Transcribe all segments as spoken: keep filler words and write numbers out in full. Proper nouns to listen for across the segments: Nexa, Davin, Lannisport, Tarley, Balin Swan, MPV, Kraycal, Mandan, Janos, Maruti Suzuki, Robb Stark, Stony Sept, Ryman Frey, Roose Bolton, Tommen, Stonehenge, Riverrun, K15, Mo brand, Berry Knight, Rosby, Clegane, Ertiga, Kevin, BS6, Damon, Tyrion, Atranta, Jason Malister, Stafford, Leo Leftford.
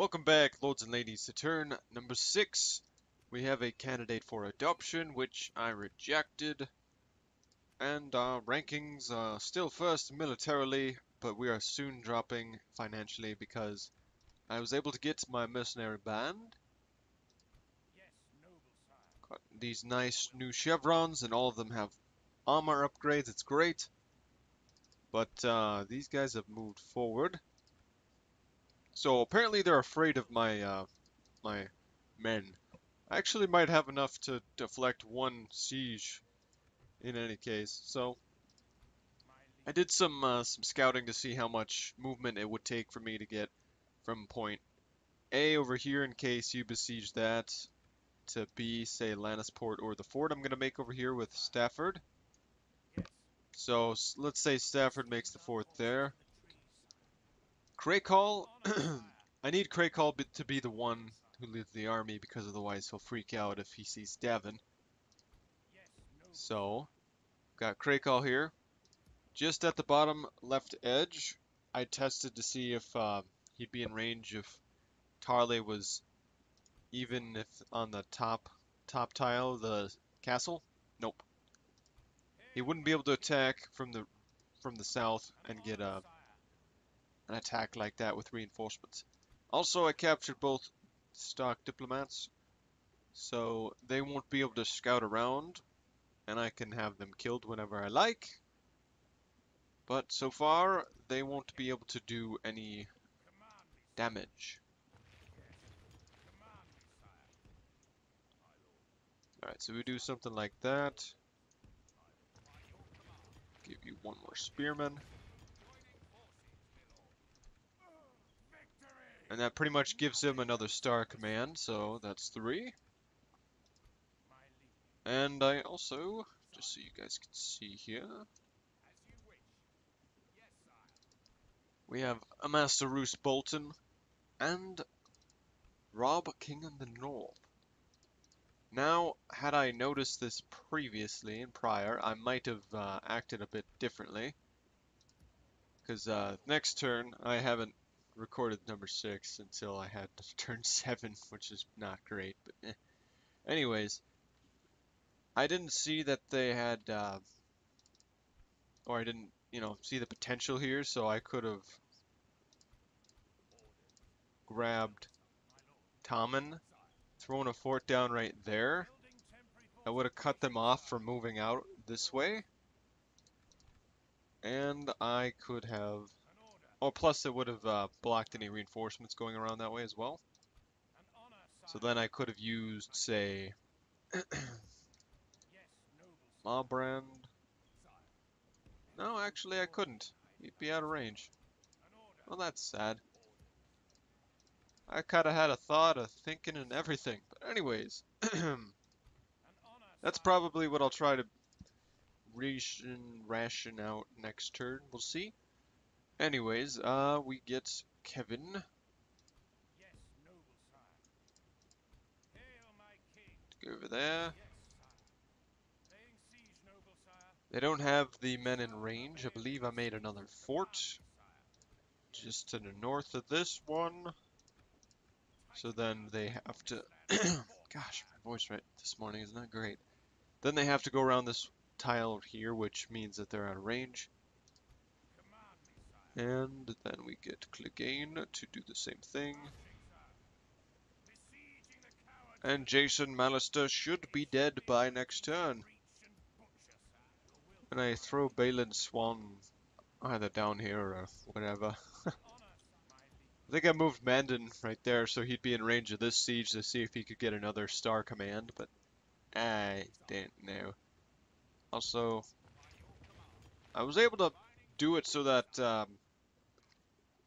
Welcome back, lords and ladies, to turn number six. We have a candidate for adoption, which I rejected. And our rankings are still first militarily, but we are soon dropping financially because I was able to get my mercenary band. Got these nice new chevrons, and all of them have armor upgrades. It's great. But uh, these guys have moved forward. So apparently they're afraid of my uh, my men. I actually might have enough to deflect one siege in any case. So I did some uh, some scouting to see how much movement it would take for me to get from point A over here in case you besiege that to B, say Lannisport or the fort I'm gonna make over here with Stafford. So let's say Stafford makes the fort there. Kraycal, I need Kraycal to be the one who leads the army because otherwise he'll freak out if he sees Davin. So, got Kraycal here. Just at the bottom left edge, I tested to see if uh, he'd be in range if Tarley was even if on the top top tile of the castle. Nope. He wouldn't be able to attack from the from the south and get a. Uh, An attack like that with reinforcements. Also, I captured both Stark diplomats, so they won't be able to scout around, and I can have them killed whenever I like. But so far, they won't be able to do any damage. Alright, so we do something like that. Give you one more spearman. And that pretty much gives him another star command, so that's three. And I also, just so you guys can see here, we have a Master Roose Bolton and Robb, King of the North. Now, had I noticed this previously and prior, I might have uh, acted a bit differently. Because uh, next turn, I haven't recorded number six until I had to turn seven, which is not great, but eh. Anyways, I didn't see that they had uh, or I didn't you know see the potential here, so I could have grabbed Tommen, thrown a fort down right there. I would have cut them off from moving out this way, and I could have Oh, plus it would have uh, blocked any reinforcements going around that way as well. So then I could have used, say, Mo brand. No, actually I couldn't. He'd be out of range. Well, that's sad. I kind of had a thought of thinking and everything. But anyways, that's probably what I'll try to ration, ration out next turn. We'll see. Anyways, uh, we get Kevin. Yes, noble sire. Hail my king. Go over there. Yes, siege, noble sire. They don't have the men in range. I believe I made another fort just to the north of this one. So then they have to... Gosh, my voice right this morning is not great. Then they have to go around this tile here, which means that they're out of range. And then we get Clegane to do the same thing. And Jason Malister should be dead by next turn. And I throw Balin Swan either down here or whatever. I think I moved Mandan right there so he'd be in range of this siege to see if he could get another star command, but I didn't know. Also, I was able to do it so that um,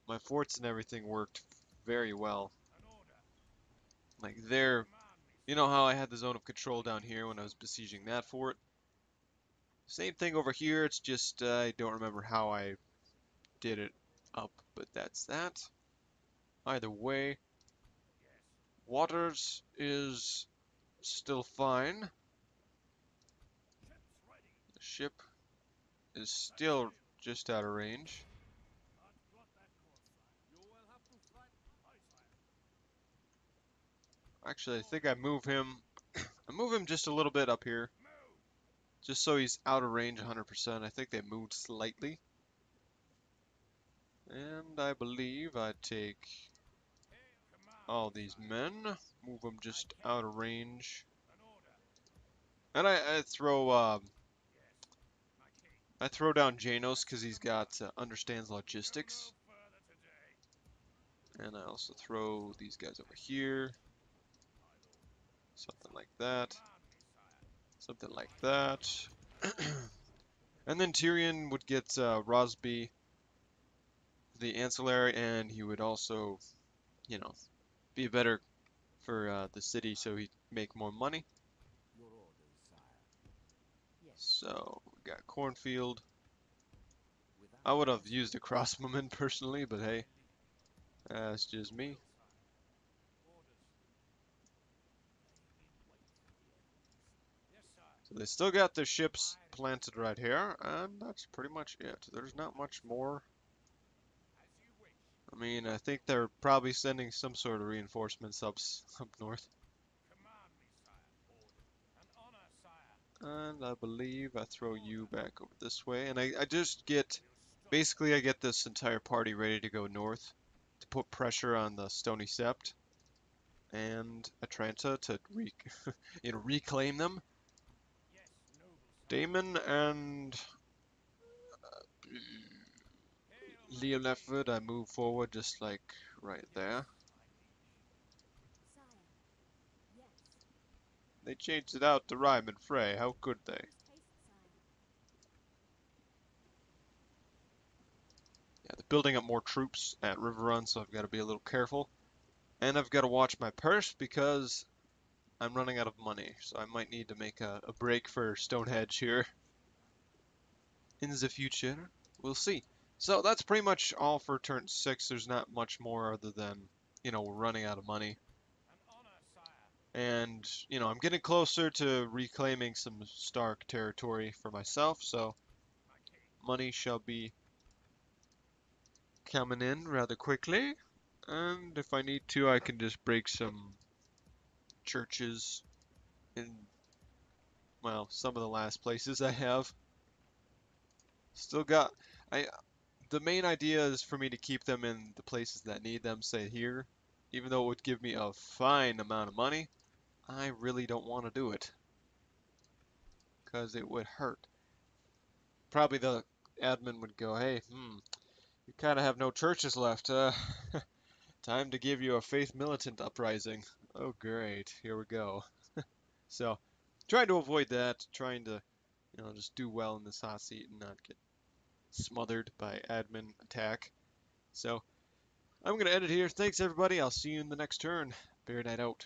my forts and everything worked very well. Like there, you know how I had the zone of control down here when I was besieging that fort? Same thing over here, it's just uh, I don't remember how I did it up, but that's that. Either way, Waters is still fine. The ship is still just out of range. Actually, I think I move him. I move him just a little bit up here. Just so he's out of range one hundred percent. I think they moved slightly. And I believe I take all these men. Move them just out of range. And I, I throw... Uh, I throw down Janos because he's got uh, understands logistics. And I also throw these guys over here. Something like that. Something like that. And then Tyrion would get uh, Rosby, the ancillary, and he would also, you know, be better for uh, the city, so he'd make more money. So, we got Cornfield. I would have used a crossbowman personally, but hey, that's uh, just me. So they still got their ships planted right here, and that's pretty much it. There's not much more. I mean, I think they're probably sending some sort of reinforcements up, up north. And I believe I throw you back over this way. And I, I just get... Basically, I get this entire party ready to go north. To put pressure on the Stony Sept. And Atranta to re you know, reclaim them. Damon and... Uh, Leo Leftford, I move forward just like right there. They changed it out to Ryman Frey. How could they? Yeah, they're building up more troops at Riverrun, so I've got to be a little careful. And I've got to watch my purse because I'm running out of money. So I might need to make a, a break for Stonehenge here. In the future, we'll see. So that's pretty much all for turn six. There's not much more other than, you know, we're running out of money. And, you know, I'm getting closer to reclaiming some Stark territory for myself, so money shall be coming in rather quickly. And if I need to, I can just break some churches in, well, some of the last places I have. Still got, I, the main idea is for me to keep them in the places that need them, say here. Even though it would give me a fine amount of money. I really don't want to do it because it would hurt. Probably the admin would go, hey, hmm, you kind of have no churches left. Uh, time to give you a faith militant uprising. Oh, great. Here we go. So, trying to avoid that. Trying to, you know, just do well in this hot seat and not get smothered by admin attack. So, I'm going to edit here. Thanks, everybody. I'll see you in the next turn. Bear Knight out.